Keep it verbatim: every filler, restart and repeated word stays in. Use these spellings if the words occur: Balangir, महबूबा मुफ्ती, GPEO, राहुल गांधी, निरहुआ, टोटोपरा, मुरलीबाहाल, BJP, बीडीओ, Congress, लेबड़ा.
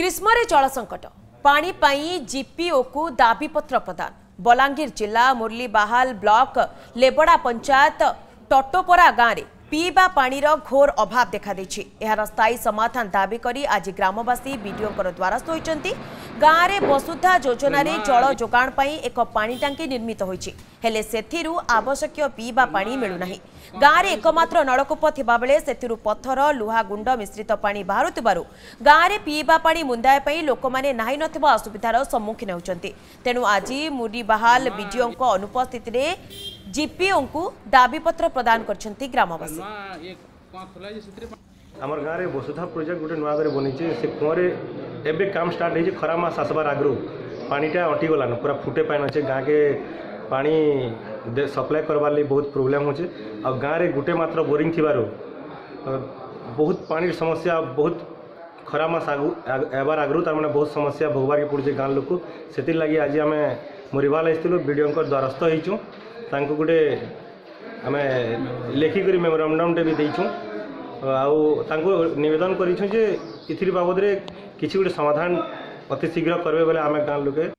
ग्रीष्म जल संकट पानी पाई जीपीओ को दाबी पत्र प्रदान। बलांगीर जिला मुरलीबाहाल ब्लॉक लेबड़ा पंचायत टोटोपरा गाँव में पीवा पानी घोर अभाव देखा देछि। यार स्थायी समाधान दाबी करी आज ग्रामवासी बीडीओ द्वारस्थ होइछन्ती। गाँव में वसुधा योजन जल जोगाण पाई एक पानी टांकी निर्मित होइछि, हेले सेथिरु आवश्यक पीवा पानी मिलुनाही। गाँव में एकमात्र नलकूप थिबा बेले सेथिरु पत्थर लुहा गुंड मिश्रित पानी बाहरुतिबारु गाँव में पीवा पानी मुंदाय पाई लोकमाने नाही नथिबा असुविधार सम्मुखीन होइछन्ती। तेणु आज मुरलीबाहाल बीडीओ अनुपस्थिति रे जीपीओ को दाबी पत्र प्रदान करछन्ती ग्रामवासी। आम गाँव में वसुधा प्रोजेक्ट गोटे नुआ करे बनी से कूँरे एवं काम स्टार्ट होती। खरा मास आसबार आगु पानीटा अटिगलान, पूरा फुटे पानी अच्छे गाँव के पानी सप्लाय करवार लगे बहुत प्रोब्लेम होचे। आ गाँव में गोटे मात्र बोरिंग थी बहुत पानी समस्या, बहुत खरा मास आगु एबार आगु तार माने बहुत समस्या भोगवार के पड़े गाँव लोक। से लगी आज आम मुरलीबाहाल बीडीओ द्वारस्थ होइछुं। तांको गुटे आमे लेखिकी मेमोरांडम भी देइछुं, तांको निवेदन करिछुं जे इथिर बाबद रे किछि गुटे समाधान अति शीघ्र करबे बोले आमे गाँव लोके।